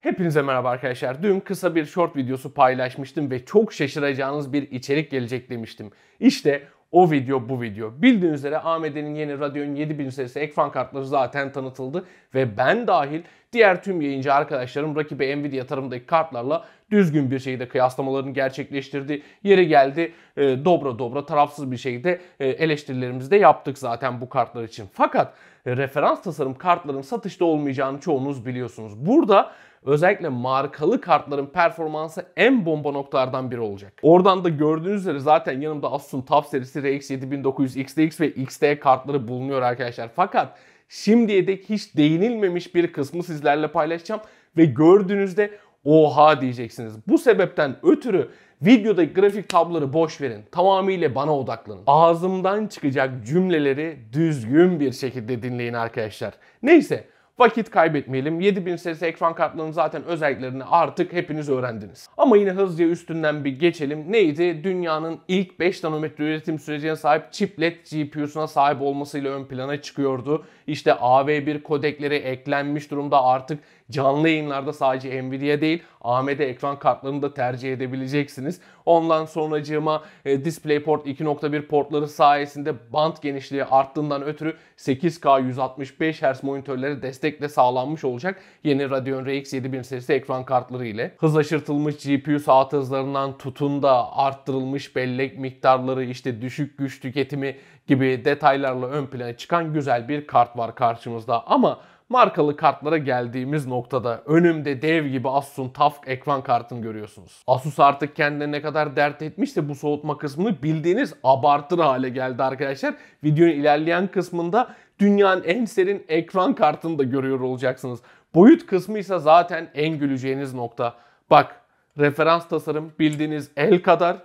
Hepinize merhaba arkadaşlar. Dün kısa bir short videosu paylaşmıştım ve çok şaşıracağınız bir içerik gelecek demiştim. İşte o video bu video. Bildiğiniz üzere AMD'nin yeni Radeon 7000 serisi ekran kartları zaten tanıtıldı ve ben dahil diğer tüm yayıncı arkadaşlarım rakibi Nvidia tarımındaki kartlarla düzgün bir şekilde kıyaslamalarını gerçekleştirdi. Yeri geldi dobra tarafsız bir şekilde eleştirilerimizi de yaptık zaten bu kartlar için. Fakat referans tasarım kartların satışta olmayacağını çoğunuz biliyorsunuz. Burada özellikle markalı kartların performansı en bomba noktalardan biri olacak. Oradan da gördüğünüz üzere zaten yanımda Asus'un TUF serisi RX 7900 XTX ve XT kartları bulunuyor arkadaşlar. Fakat şimdiye dek hiç değinilmemiş bir kısmı sizlerle paylaşacağım ve gördüğünüzde oha diyeceksiniz. Bu sebepten ötürü videodaki grafik tabloları boş verin. Tamamıyla bana odaklanın. Ağzımdan çıkacak cümleleri düzgün bir şekilde dinleyin arkadaşlar. Neyse, vakit kaybetmeyelim. 7000 serisi ekran kartlarının zaten özelliklerini artık hepiniz öğrendiniz. Ama yine hızlıca üstünden bir geçelim. Neydi? Dünyanın ilk 5 nanometre üretim sürecine sahip chiplet GPU'suna sahip olmasıyla ön plana çıkıyordu. İşte AV1 kodekleri eklenmiş durumda, artık canlı yayınlarda sadece Nvidia değil AMD ekran kartlarını da tercih edebileceksiniz. Ondan sonracığıma DisplayPort 2.1 portları sayesinde bant genişliği arttığından ötürü 8K 165 Hz monitörlere destekle sağlanmış olacak yeni Radeon RX 7000 serisi ekran kartları ile. Hız aşırtılmış GPU saat hızlarından tutun da arttırılmış bellek miktarları, işte düşük güç tüketimi gibi detaylarla ön plana çıkan güzel bir kart var karşımızda. Ama markalı kartlara geldiğimiz noktada önümde dev gibi Asus'un TUF ekran kartını görüyorsunuz. Asus artık kendine ne kadar dert etmişse bu soğutma kısmını bildiğiniz abartır hale geldi arkadaşlar. Videonun ilerleyen kısmında dünyanın en serin ekran kartını da görüyor olacaksınız. Boyut kısmı ise zaten en güleceğiniz nokta. Bak, referans tasarım bildiğiniz el kadar,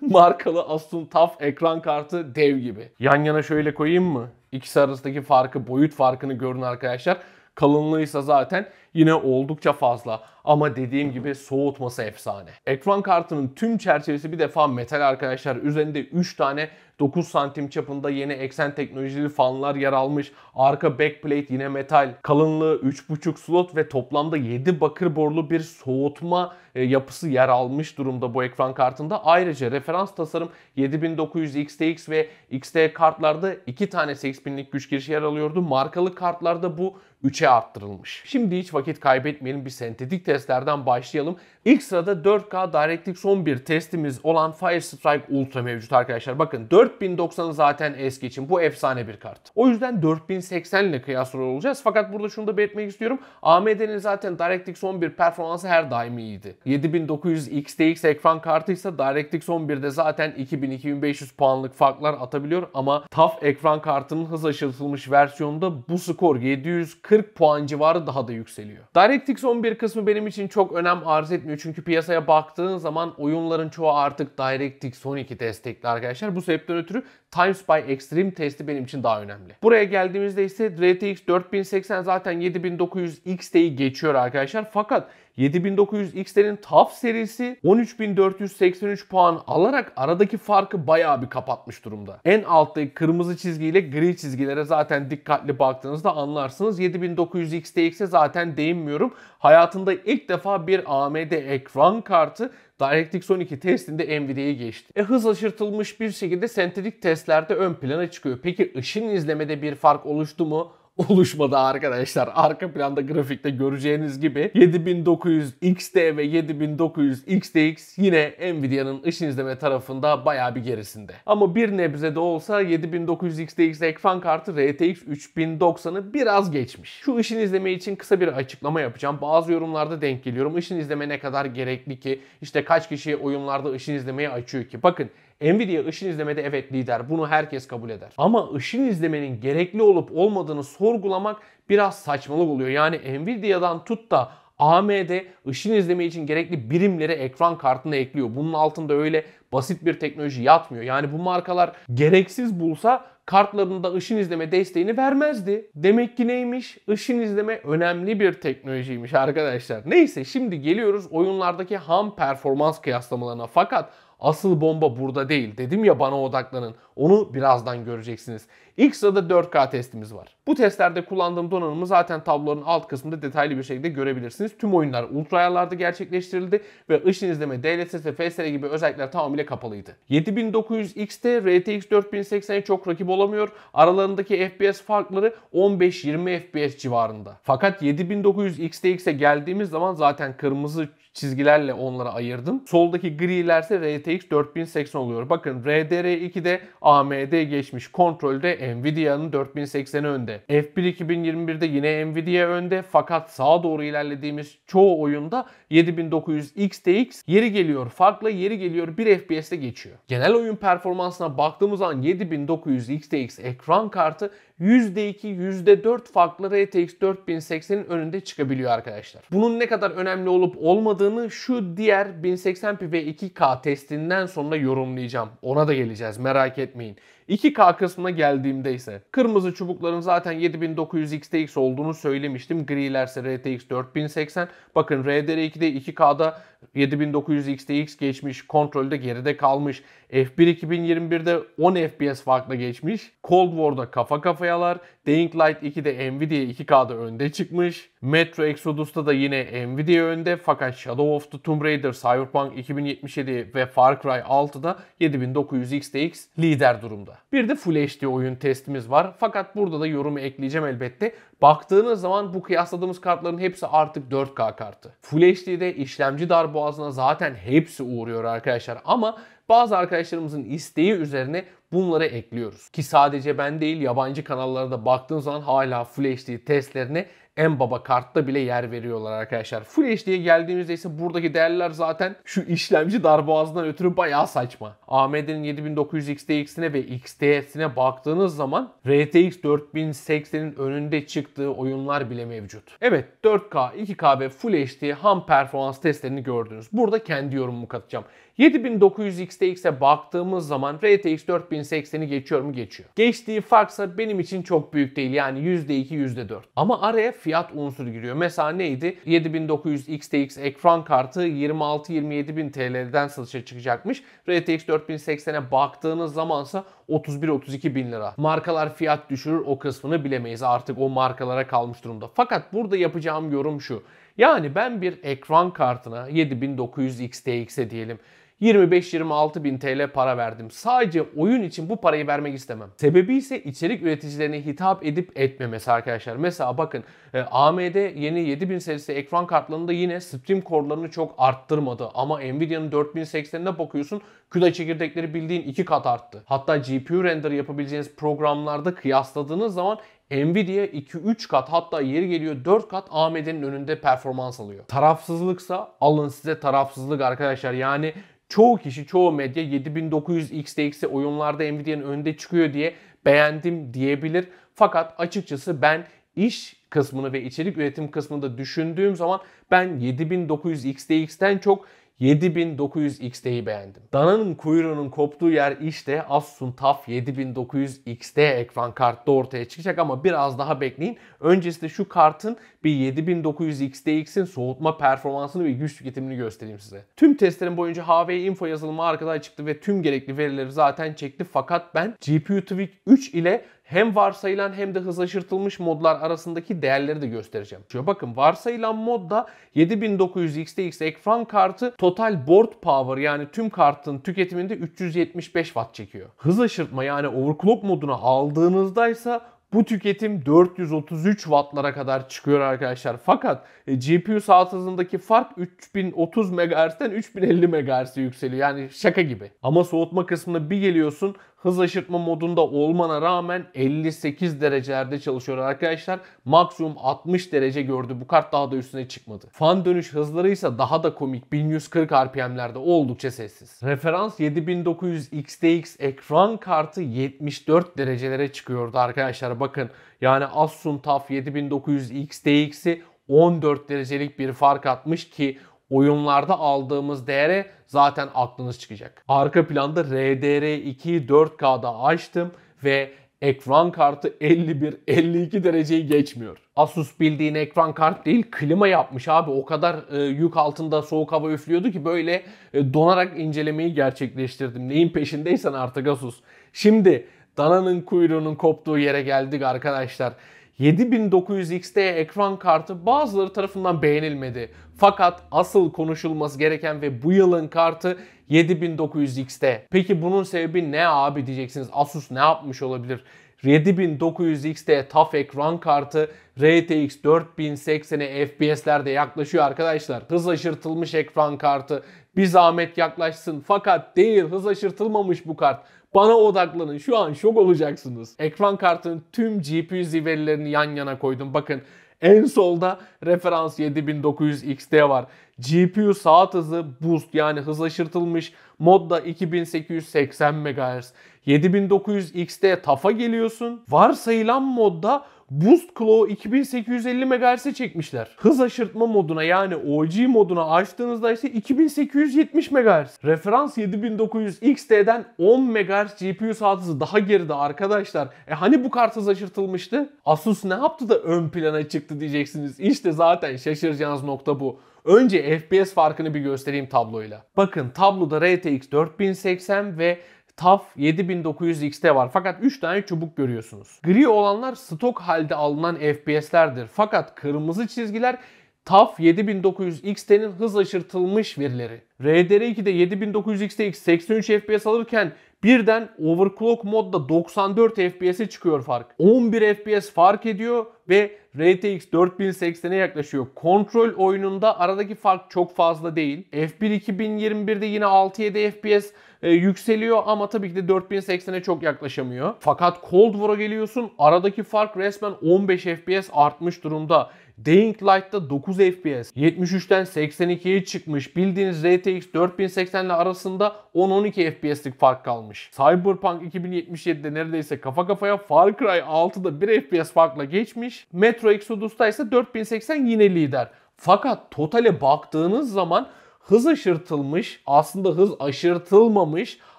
markalı Asus'un TUF ekran kartı dev gibi. Yan yana şöyle koyayım mı? İkisi arasındaki farkı, boyut farkını görün arkadaşlar. Kalınlığı ise zaten yine oldukça fazla. Ama dediğim gibi soğutması efsane. Ekran kartının tüm çerçevesi bir defa metal arkadaşlar. Üzerinde 3 tane 9 santim çapında yeni eksen teknolojili fanlar yer almış. Arka backplate yine metal. Kalınlığı 3.5 slot ve toplamda 7 bakır borulu bir soğutma yapısı yer almış durumda bu ekran kartında. Ayrıca referans tasarım 7900 XTX ve XT kartlarda 2 tane 8000'lik güç girişi yer alıyordu. Markalı kartlarda bu 3'e arttırılmış. Şimdi hiç vakit kaybetmeyelim, bir sentetik testlerden başlayalım. İlk sırada 4K DirectX 11 testimiz olan Fire Strike Ultra mevcut arkadaşlar. Bakın 4090 zaten eski için bu efsane bir kart. O yüzden 4080 ile kıyaslıyor olacağız. Fakat burada şunu da belirtmek istiyorum. AMD'nin zaten DirectX 11 performansı her daim iyiydi. 7900 XTX ekran kartı ise DirectX 11'de zaten 2000-2500 puanlık farklar atabiliyor ama TUF ekran kartının hız aşırtılmış versiyonunda bu skor 740 puan civarı daha da yükseliyor. DirectX 11 kısmı benim için çok önem arz etmiyor. Çünkü piyasaya baktığın zaman oyunların çoğu artık DirectX 12 destekli arkadaşlar. Bu sebepten ötürü Time Spy Extreme testi benim için daha önemli. Buraya geldiğimizde ise RTX 4080 zaten 7900 XT'yi geçiyor arkadaşlar. Fakat 7900 XT'nin TUF serisi 13483 puan alarak aradaki farkı bayağı bir kapatmış durumda. En alttaki kırmızı çizgiyle gri çizgilere zaten dikkatli baktığınızda anlarsınız. 7900 XTX'e zaten değinmiyorum. Hayatında ilk defa bir AMD ekran kartı DirectX 12 testinde Nvidia'yı geçti. Hız aşırtılmış bir şekilde sentetik testlerde ön plana çıkıyor. Peki ışın izlemede bir fark oluştu mu? Oluşmadı arkadaşlar. Arka planda grafikte göreceğiniz gibi 7900 XT ve 7900 XTX yine Nvidia'nın ışın izleme tarafında bayağı bir gerisinde. Ama bir nebze de olsa 7900 XTX ekran kartı RTX 3090'ı biraz geçmiş. Şu ışın izleme için kısa bir açıklama yapacağım. Bazı yorumlarda denk geliyorum. Işın izleme ne kadar gerekli ki? İşte kaç kişi oyunlarda ışın izlemeyi açıyor ki? Bakın, Nvidia ışın izlemede evet lider. Bunu herkes kabul eder. Ama ışın izlemenin gerekli olup olmadığını sorgulamak biraz saçmalık oluyor. Yani Nvidia'dan tut da AMD ışın izleme için gerekli birimleri ekran kartına ekliyor. Bunun altında öyle basit bir teknoloji yatmıyor. Yani bu markalar gereksiz bulsa kartlarında ışın izleme desteğini vermezdi. Demek ki neymiş? Işın izleme önemli bir teknolojiymiş arkadaşlar. Neyse, şimdi geliyoruz oyunlardaki ham performans kıyaslamalarına. Fakat Asıl bomba burada değil. Dedim ya bana odaklanın. Onu birazdan göreceksiniz. İlk sırada 4K testimiz var. Bu testlerde kullandığım donanımı zaten tabloların alt kısmında detaylı bir şekilde görebilirsiniz. Tüm oyunlar ultra ayarlarda gerçekleştirildi ve ışın izleme, DLSS, FSR gibi özellikler tamamıyla kapalıydı. 7900 XT, RTX 4080'ye çok rakip olamıyor. Aralarındaki FPS farkları 15-20 FPS civarında. Fakat 7900 XTX'e geldiğimiz zaman zaten kırmızı çizgilerle onları ayırdım. Soldaki grilerse RTX 4080 oluyor. Bakın RDR2'de AMD geçmiş. Kontrolde Nvidia'nın 4080'i önde. F1 2021'de yine Nvidia önde. Fakat sağa doğru ilerlediğimiz çoğu oyunda 7900 XTX yeri geliyor farkla, yeri geliyor 1 FPS'te geçiyor. Genel oyun performansına baktığımız zaman 7900 XTX ekran kartı %2, %4 farklı RTX 4080'in önünde çıkabiliyor arkadaşlar. Bunun ne kadar önemli olup olmadığını şu diğer 1080p ve 2K testinden sonra yorumlayacağım. Ona da geleceğiz, merak etmeyin. 2K kısmına geldiğimde ise kırmızı çubukların zaten 7900 XTX olduğunu söylemiştim. Grilerse RTX 4080. Bakın RDR2'de 2K'da 7900 XTX geçmiş. Kontrolde geride kalmış. F1 2021'de 10 FPS farkla geçmiş. Cold War'da kafa kafayalar. Dying Light 2'de Nvidia 2K'da önde çıkmış. Metro Exodus'ta da yine Nvidia önde. Fakat Shadow of the Tomb Raider, Cyberpunk 2077 ve Far Cry 6'da 7900 XTX lider durumda. Bir de Full HD oyun testimiz var. Fakat burada da yorumu ekleyeceğim elbette. Baktığınız zaman bu kıyasladığımız kartların hepsi artık 4K kartı. Full HD'de işlemci darboğazına zaten hepsi uğruyor arkadaşlar. Ama bazı arkadaşlarımızın isteği üzerine bunları ekliyoruz. Ki sadece ben değil, yabancı kanallara da baktığınız zaman hala Full HD testlerine Mbaba kartta bile yer veriyorlar arkadaşlar. Full HD'ye geldiğimizde ise buradaki değerler zaten şu işlemci darboğazından ötürü bayağı saçma. AMD'nin 7900 XTX'ine ve XTS'ine baktığınız zaman RTX 4080'in önünde çıktığı oyunlar bile mevcut. Evet, 4K, 2K ve Full HD ham performans testlerini gördünüz. Burada kendi yorumumu katacağım. 7900 XTX'e baktığımız zaman RTX 4080'i geçiyor mu? Geçiyor. Geçtiği farksa benim için çok büyük değil. Yani %2, %4. Ama araya fiyat unsuru giriyor. Mesela neydi? 7900 XTX ekran kartı 26-27.000 TL'den satışa çıkacakmış. RTX 4080'e baktığınız zamansa 31-32.000 lira. Markalar fiyat düşürür, o kısmını bilemeyiz. Artık o markalara kalmış durumda. Fakat burada yapacağım yorum şu. Yani ben bir ekran kartına 7900 XTX'e diyelim 25-26.000 TL para verdim. Sadece oyun için bu parayı vermek istemem. Sebebi ise içerik üreticilerine hitap edip etmemesi arkadaşlar. Mesela bakın AMD yeni 7000 serisi ekran kartlarında yine stream core'larını çok arttırmadı. Ama Nvidia'nın 4080'ine bakıyorsun, CUDA çekirdekleri bildiğin 2 kat arttı. Hatta GPU render yapabileceğiniz programlarda kıyasladığınız zaman Nvidia 2-3 kat, hatta yeri geliyor 4 kat AMD'nin önünde performans alıyor. Tarafsızlıksa alın size tarafsızlık arkadaşlar. Yani çoğu kişi, çoğu medya 7900 XTX'e oyunlarda Nvidia'nın önde çıkıyor diye beğendim diyebilir. Fakat açıkçası ben iş kısmını ve içerik üretim kısmını da düşündüğüm zaman ben 7900 XTX'ten çok 7900 XT'yi beğendim. Dananın kuyruğunun koptuğu yer işte Asus'un TUF 7900 XT ekran kartta ortaya çıkacak ama biraz daha bekleyin. Öncesinde şu kartın bir 7900 XTX'in soğutma performansını ve güç tüketimini göstereyim size. Tüm testlerim boyunca HWinfo yazılımı arkada çıktı ve tüm gerekli verileri zaten çekti. Fakat ben GPU Tweak 3 ile hem varsayılan hem de hızlaştırılmış modlar arasındaki değerleri de göstereceğim. Şöyle bakın, varsayılan modda 7900 XTX ekran kartı total board power, yani tüm kartın tüketiminde 375 Watt çekiyor. Hızlaştırma yani overclock moduna aldığınızdaysa bu tüketim 433 Watt'lara kadar çıkıyor arkadaşlar. Fakat GPU saat hızındaki fark 3030 MHz'den 3050 MHz'e yükseliyor. Yani şaka gibi. Ama soğutma kısmına bir geliyorsun, hızlaştırma modunda olmana rağmen 58 derecelerde çalışıyor arkadaşlar. Maksimum 60 derece gördü. Bu kart daha da üstüne çıkmadı. Fan dönüş hızları ise daha da komik. 1140 RPM'lerde oldukça sessiz. Referans 7900 XTX ekran kartı 74 derecelere çıkıyordu arkadaşlar. Bakın yani Asus'un TUF 7900 XTX'i 14 derecelik bir fark atmış ki oyunlarda aldığımız değere zaten aklınız çıkacak. Arka planda RDR2'yi 4K'da açtım ve ekran kartı 51-52 dereceyi geçmiyor. Asus bildiğin ekran kart değil, klima yapmış abi. O kadar yük altında soğuk hava üflüyordu ki böyle donarak incelemeyi gerçekleştirdim. Neyin peşindeysen artık Asus. Şimdi dananın kuyruğunun koptuğu yere geldik arkadaşlar. 7900 XT ekran kartı bazıları tarafından beğenilmedi. Fakat asıl konuşulması gereken ve bu yılın kartı 7900 XT. Peki bunun sebebi ne abi diyeceksiniz. Asus ne yapmış olabilir? 7900 XT TUF ekran kartı RTX 4080'e FPS'lerde yaklaşıyor arkadaşlar. Hız aşırtılmış ekran kartı. Bir zahmet yaklaşsın. Fakat değil, hız aşırtılmamış bu kart. Bana odaklanın. Şu an şok olacaksınız. Ekran kartının tüm GPU zirvelerini yan yana koydum. Bakın en solda referans 7900 XT var. GPU saat hızı boost, yani hız aşırtılmış modda 2880 MHz. 7900 XT TUF'a geliyorsun. Varsayılan modda boost clock'u 2850 MHz'e çekmişler. Hız aşırtma moduna, yani OG moduna açtığınızda ise 2870 MHz. Referans 7900 XT'den 10 MHz GPU saat hızı daha geride arkadaşlar. Hani bu kart hız aşırtılmıştı? Asus ne yaptı da ön plana çıktı diyeceksiniz. İşte zaten şaşıracağınız nokta bu. Önce FPS farkını bir göstereyim tabloyla. Bakın tabloda RTX 4080 ve TUF 7900 XT var. Fakat 3 tane çubuk görüyorsunuz. Gri olanlar stok halde alınan FPS'lerdir. Fakat kırmızı çizgiler TUF 7900 XT'nin hız aşırtılmış verileri. RDR2'de 7900 XTX 83 FPS alırken birden overclock modda 94 FPS'e çıkıyor fark. 11 FPS fark ediyor ve RTX 4080'e yaklaşıyor. Kontrol oyununda aradaki fark çok fazla değil. F1 2021'de yine 6-7 FPS yükseliyor ama tabii ki de 4080'e çok yaklaşamıyor. Fakat Cold War'a geliyorsun, aradaki fark resmen 15 FPS artmış durumda. Dying Light'ta 9 FPS. 73'ten 82'ye çıkmış. Bildiğiniz RTX 4080 ile arasında 10-12 FPS'lik fark kalmış. Cyberpunk 2077'de neredeyse kafa kafaya, Far Cry 6'da 1 FPS farkla geçmiş. Metro Exodus'ta ise 4080 yine lider. Fakat totale baktığınız zaman hız aşırtılmış, aslında hız aşırtılmamış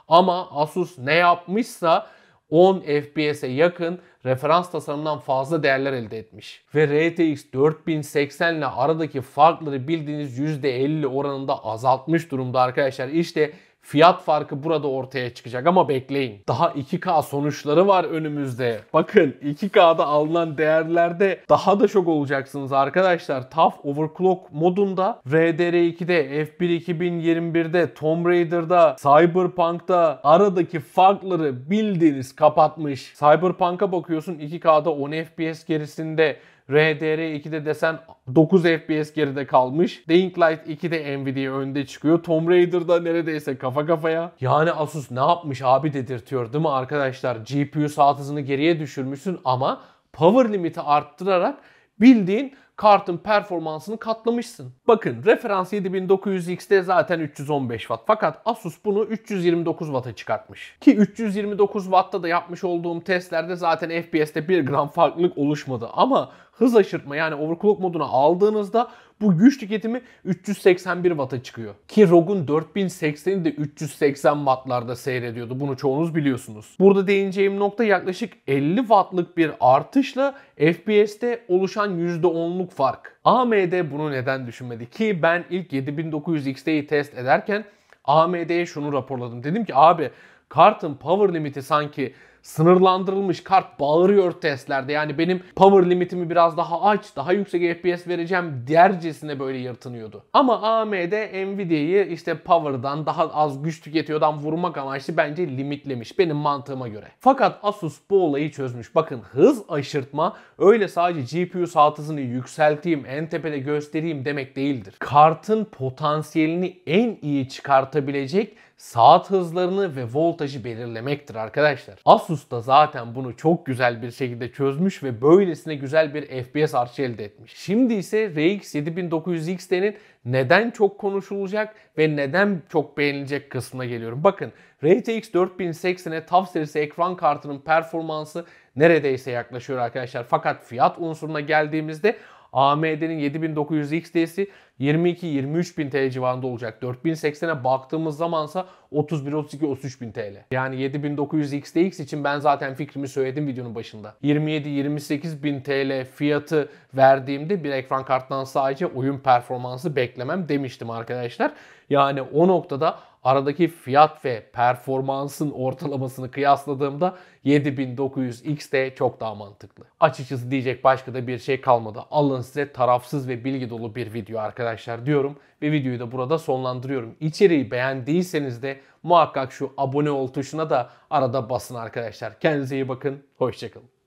ama Asus ne yapmışsa 10 FPS'e yakın referans tasarımından fazla değerler elde etmiş. Ve RTX 4080 ile aradaki farkları bildiğiniz %50 oranında azaltmış durumda arkadaşlar. İşte fiyat farkı burada ortaya çıkacak ama bekleyin. Daha 2K sonuçları var önümüzde. Bakın 2K'da alınan değerlerde daha da şok olacaksınız arkadaşlar. TUF Overclock modunda, RDR2'de, F1 2021'de, Tomb Raider'da, Cyberpunk'ta aradaki farkları bildiğiniz kapatmış. Cyberpunk'a bakıyorsun 2K'da 10 FPS gerisinde. RDR2'de desen 9 FPS geride kalmış. Dying Light 2'de Nvidia önde çıkıyor. Tomb Raider'da neredeyse kafa kafaya. Yani Asus ne yapmış abi dedirtiyor değil mi arkadaşlar? GPU saat hızını geriye düşürmüşsün ama power limiti arttırarak bildiğin kartın performansını katlamışsın. Bakın referans 7900 XT zaten 315 Watt. Fakat Asus bunu 329 Watt'a çıkartmış. Ki 329 Watt'ta da yapmış olduğum testlerde zaten FPS'te 1 gram farklılık oluşmadı. Ama hız aşırtma, yani overclock moduna aldığınızda bu güç tüketimi 381 Watt'a çıkıyor. Ki ROG'un 4080'i de 380 Watt'larda seyrediyordu. Bunu çoğunuz biliyorsunuz. Burada değineceğim nokta yaklaşık 50 Watt'lık bir artışla FPS'te oluşan %10'luk fark. AMD bunu neden düşünmedi? Ki ben ilk 7900 XT'yi test ederken AMD'ye şunu raporladım. Dedim ki abi kartın power limiti sanki sınırlandırılmış, kart bağırıyor testlerde. Yani benim power limitimi biraz daha aç, daha yüksek FPS vereceğim dercesine böyle yırtınıyordu. Ama AMD Nvidia'yı işte power'dan, daha az güç tüketiyordan vurmak amaçlı bence limitlemiş benim mantığıma göre. Fakat Asus bu olayı çözmüş. Bakın hız aşırtma öyle sadece GPU saat hızını yükselteyim, en tepede göstereyim demek değildir. Kartın potansiyelini en iyi çıkartabilecek saat hızlarını ve voltajı belirlemektir arkadaşlar. Asus da zaten bunu çok güzel bir şekilde çözmüş ve böylesine güzel bir FPS artışı elde etmiş. Şimdi ise RX 7900 XT'nin neden çok konuşulacak ve neden çok beğenilecek kısmına geliyorum. Bakın RTX 4080'e TUF serisi ekran kartının performansı neredeyse yaklaşıyor arkadaşlar. Fakat fiyat unsuruna geldiğimizde AMD'nin 7900 XT'si 22-23.000 TL civarında olacak. 4080'e baktığımız zamansa 31-32-33.000 TL. Yani 7900 XTX için ben zaten fikrimi söyledim videonun başında. 27-28.000 TL fiyatı verdiğimde bir ekran kartından sadece oyun performansı beklemem demiştim arkadaşlar. Yani o noktada aradaki fiyat ve performansın ortalamasını kıyasladığımda 7900 XT çok daha mantıklı. Açıkçası diyecek başka da bir şey kalmadı. Alın size tarafsız ve bilgi dolu bir video arkadaşlar diyorum ve videoyu da burada sonlandırıyorum. İçeriği beğendiyseniz de muhakkak şu abone ol tuşuna da arada basın arkadaşlar. Kendinize iyi bakın. Hoşçakalın.